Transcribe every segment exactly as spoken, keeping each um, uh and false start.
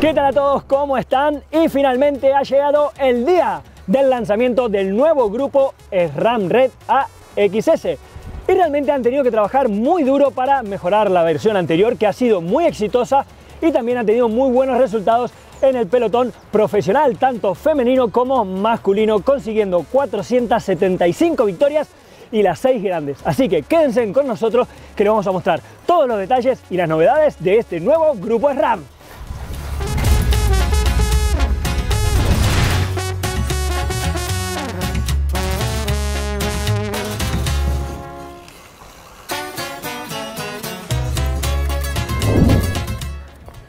¿Qué tal a todos? ¿Cómo están? Y finalmente ha llegado el día del lanzamiento del nuevo grupo SRAM Red A X S. Y realmente han tenido que trabajar muy duro para mejorar la versión anterior, que ha sido muy exitosa y también ha tenido muy buenos resultados en el pelotón profesional, tanto femenino como masculino, consiguiendo cuatrocientas setenta y cinco victorias y las seis grandes. Así que quédense con nosotros, que les vamos a mostrar todos los detalles y las novedades de este nuevo grupo SRAM.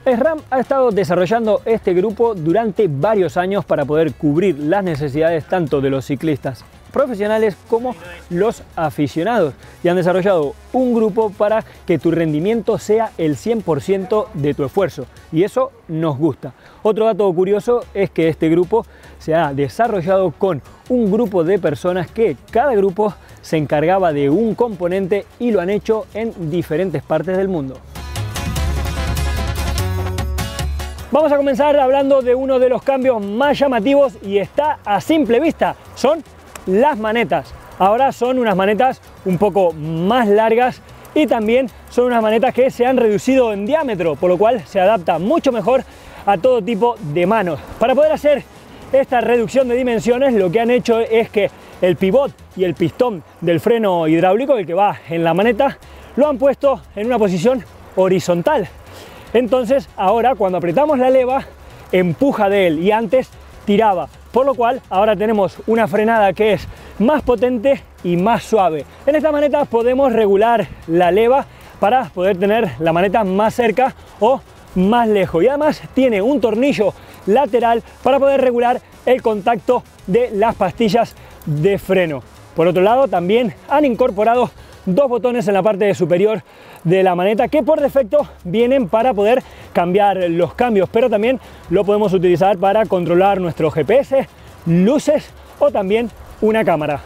SRAM ha estado desarrollando este grupo durante varios años para poder cubrir las necesidades tanto de los ciclistas profesionales como los aficionados, y han desarrollado un grupo para que tu rendimiento sea el cien por ciento de tu esfuerzo, y eso nos gusta. Otro dato curioso es que este grupo se ha desarrollado con un grupo de personas que cada grupo se encargaba de un componente, y lo han hecho en diferentes partes del mundo. Vamos a comenzar hablando de uno de los cambios más llamativos, y está a simple vista. Son las manetas. Ahora son unas manetas un poco más largas, y también son unas manetas que se han reducido en diámetro, por lo cual se adapta mucho mejor a todo tipo de manos. Para poder hacer esta reducción de dimensiones, lo que han hecho es que el pivot y el pistón del freno hidráulico, el que va en la maneta, lo han puesto en una posición horizontal. Entonces ahora, cuando apretamos la leva, empuja de él, y antes tiraba, por lo cual ahora tenemos una frenada que es más potente y más suave. En estas manetas podemos regular la leva para poder tener la maneta más cerca o más lejos, y además tiene un tornillo lateral para poder regular el contacto de las pastillas de freno. Por otro lado, también han incorporado dos botones en la parte superior de la maneta, que por defecto vienen para poder cambiar los cambios, pero también lo podemos utilizar para controlar nuestro G P S, luces o también una cámara.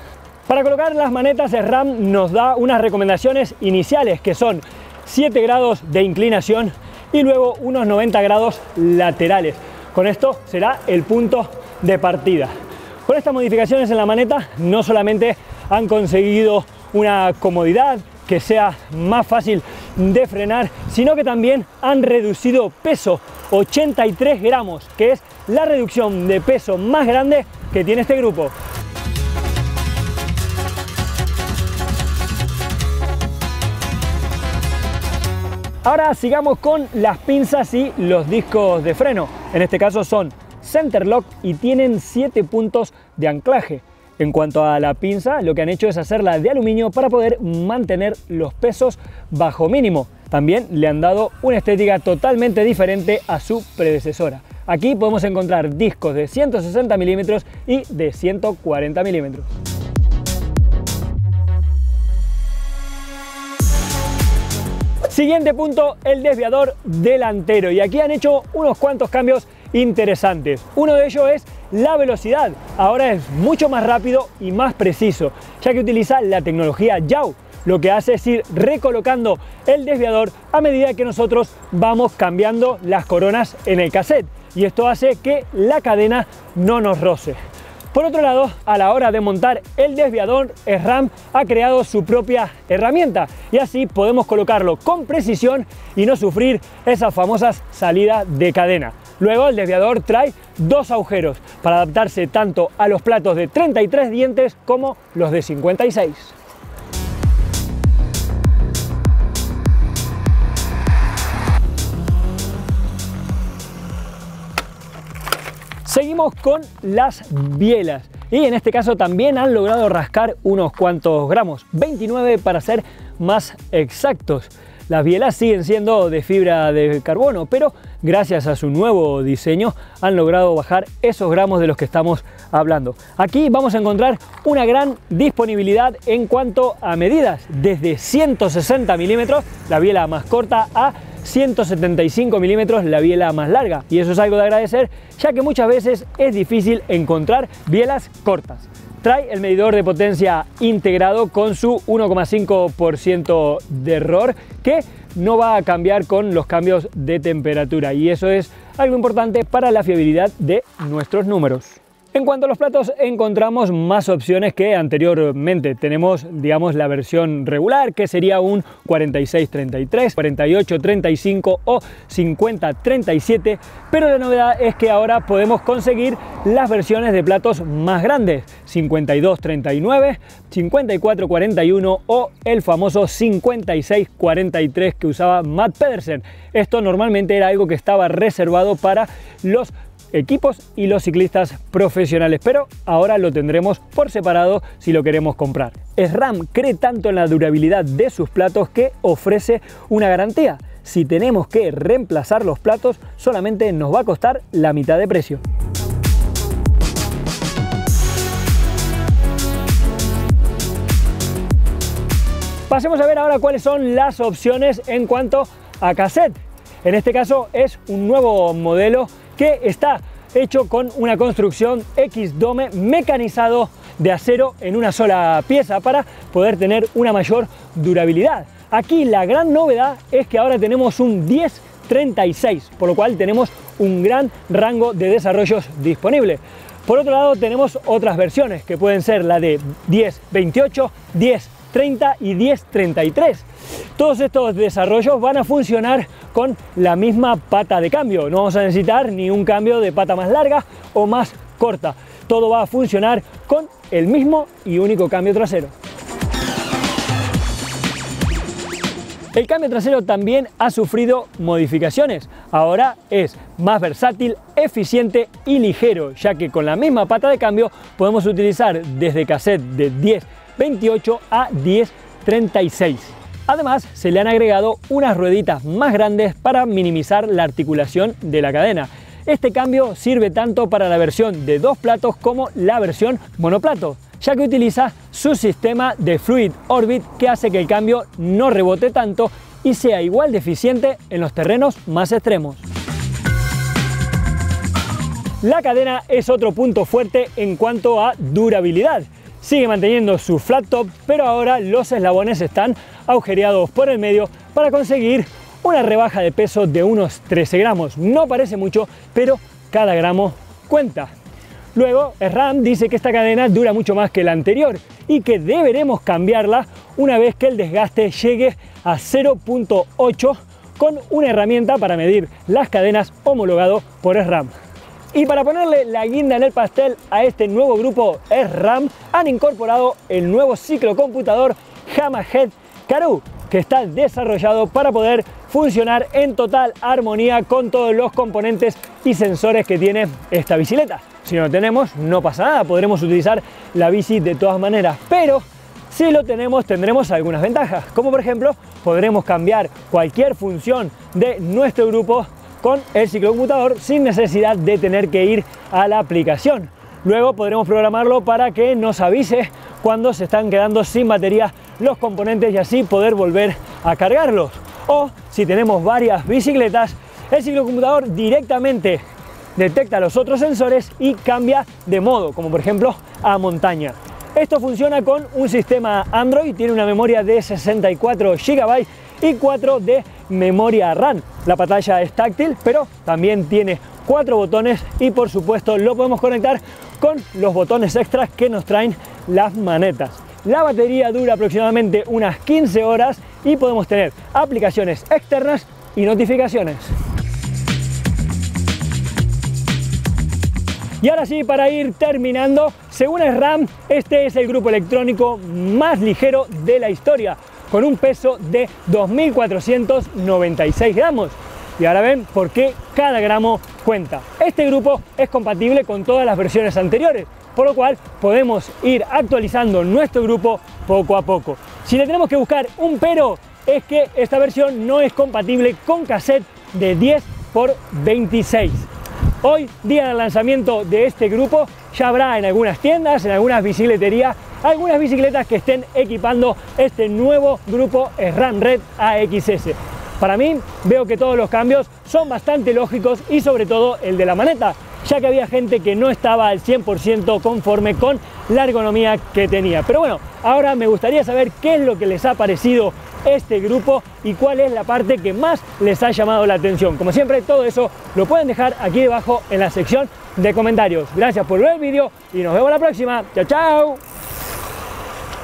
Para colocar las manetas, SRAM nos da unas recomendaciones iniciales, que son siete grados de inclinación y luego unos noventa grados laterales. Con esto será el punto de partida. Con estas modificaciones en la maneta no solamente han conseguido una comodidad, que sea más fácil de frenar, sino que también han reducido peso, ochenta y tres gramos, que es la reducción de peso más grande que tiene este grupo. Ahora sigamos con las pinzas y los discos de freno. En este caso son Centerlock y tienen siete puntos de anclaje. En cuanto a la pinza, lo que han hecho es hacerla de aluminio para poder mantener los pesos bajo mínimo. También le han dado una estética totalmente diferente a su predecesora. Aquí podemos encontrar discos de ciento sesenta milímetros y de ciento cuarenta milímetros. Siguiente punto, el desviador delantero. Y aquí han hecho unos cuantos cambios interesantes. Uno de ellos es la velocidad. Ahora es mucho más rápido y más preciso, ya que utiliza la tecnología Y A U. Lo que hace es ir recolocando el desviador a medida que nosotros vamos cambiando las coronas en el cassette, y esto hace que la cadena no nos roce. Por otro lado, a la hora de montar el desviador, SRAM ha creado su propia herramienta, y así podemos colocarlo con precisión y no sufrir esas famosas salidas de cadena. Luego, el desviador trae dos agujeros para adaptarse tanto a los platos de treinta y tres dientes como los de cincuenta y seis. Seguimos con las bielas, y en este caso también han logrado rascar unos cuantos gramos, veintinueve para ser más exactos. Las bielas siguen siendo de fibra de carbono, pero gracias a su nuevo diseño han logrado bajar esos gramos de los que estamos hablando. Aquí vamos a encontrar una gran disponibilidad en cuanto a medidas, desde ciento sesenta milímetros, la biela más corta, a ciento setenta y cinco milímetros, la biela más larga. Y eso es algo de agradecer, ya que muchas veces es difícil encontrar bielas cortas. Trae el medidor de potencia integrado con su uno coma cinco por ciento de error, que no va a cambiar con los cambios de temperatura, y eso es algo importante para la fiabilidad de nuestros números. En cuanto a los platos, encontramos más opciones que anteriormente. Tenemos, digamos, la versión regular, que sería un cuarenta y seis treinta y tres, cuarenta y ocho treinta y cinco o cincuenta treinta y siete, pero la novedad es que ahora podemos conseguir las versiones de platos más grandes, cincuenta y dos treinta y nueve, cincuenta y cuatro cuarenta y uno o el famoso cincuenta y seis cuarenta y tres que usaba Matt Pedersen. Esto normalmente era algo que estaba reservado para los equipos y los ciclistas profesionales, pero ahora lo tendremos por separado si lo queremos comprar. SRAM cree tanto en la durabilidad de sus platos que ofrece una garantía. Si tenemos que reemplazar los platos, solamente nos va a costar la mitad de precio. Pasemos a ver ahora cuáles son las opciones en cuanto a cassette. En este caso es un nuevo modelo que está hecho con una construcción X-Dome mecanizado de acero en una sola pieza para poder tener una mayor durabilidad. Aquí la gran novedad es que ahora tenemos un diez treinta y seis, por lo cual tenemos un gran rango de desarrollos disponible. Por otro lado, tenemos otras versiones que pueden ser la de diez veintiocho, diez treinta y diez treinta y tres. Todos estos desarrollos van a funcionar con la misma pata de cambio. No vamos a necesitar ni un cambio de pata más larga o más corta. Todo va a funcionar con el mismo y único cambio trasero. El cambio trasero también ha sufrido modificaciones. Ahora es más versátil, eficiente y ligero, ya que con la misma pata de cambio podemos utilizar desde cassette de diez veintiocho a diez treinta y seis. Además, se le han agregado unas rueditas más grandes para minimizar la articulación de la cadena. Este cambio sirve tanto para la versión de dos platos como la versión monoplato, ya que utiliza su sistema de Fluid Orbit que hace que el cambio no rebote tanto y sea igual de eficiente en los terrenos más extremos. La cadena es otro punto fuerte en cuanto a durabilidad. Sigue manteniendo su flat top, pero ahora los eslabones están agujereados por el medio para conseguir una rebaja de peso de unos trece gramos. No parece mucho, pero cada gramo cuenta. Luego, SRAM dice que esta cadena dura mucho más que la anterior y que deberemos cambiarla una vez que el desgaste llegue a cero punto ocho con una herramienta para medir las cadenas homologado por SRAM. Y para ponerle la guinda en el pastel a este nuevo grupo SRAM, han incorporado el nuevo ciclocomputador Hammerhead Karoo, que está desarrollado para poder funcionar en total armonía con todos los componentes y sensores que tiene esta bicicleta. Si no lo tenemos, no pasa nada, podremos utilizar la bici de todas maneras, pero si lo tenemos, tendremos algunas ventajas, como por ejemplo, podremos cambiar cualquier función de nuestro grupo con el ciclocomputador sin necesidad de tener que ir a la aplicación. Luego podremos programarlo para que nos avise cuando se están quedando sin batería los componentes y así poder volver a cargarlos. O si tenemos varias bicicletas, el ciclocomputador directamente detecta los otros sensores y cambia de modo, como por ejemplo a montaña. Esto funciona con un sistema Android, tiene una memoria de sesenta y cuatro gigabytes y cuatro de memoria RAM. La pantalla es táctil, pero también tiene cuatro botones y por supuesto lo podemos conectar con los botones extras que nos traen las manetas. La batería dura aproximadamente unas quince horas y podemos tener aplicaciones externas y notificaciones. Y ahora sí, para ir terminando, según SRAM, este es el grupo electrónico más ligero de la historia, con un peso de dos mil cuatrocientos noventa y seis gramos. Y ahora ven por qué cada gramo cuenta. Este grupo es compatible con todas las versiones anteriores, por lo cual podemos ir actualizando nuestro grupo poco a poco. Si le tenemos que buscar un pero, es que esta versión no es compatible con cassette de diez por veintiséis. Hoy, día del lanzamiento de este grupo, ya habrá en algunas tiendas, en algunas bicicleterías, algunas bicicletas que estén equipando este nuevo grupo SRAM Red A X S. Para mí, veo que todos los cambios son bastante lógicos y sobre todo el de la maneta, ya que había gente que no estaba al cien por ciento conforme con la ergonomía que tenía. Pero bueno, ahora me gustaría saber qué es lo que les ha parecido este grupo y cuál es la parte que más les ha llamado la atención. Como siempre, todo eso lo pueden dejar aquí debajo en la sección de comentarios. Gracias por ver el vídeo y nos vemos la próxima. Chao, chao.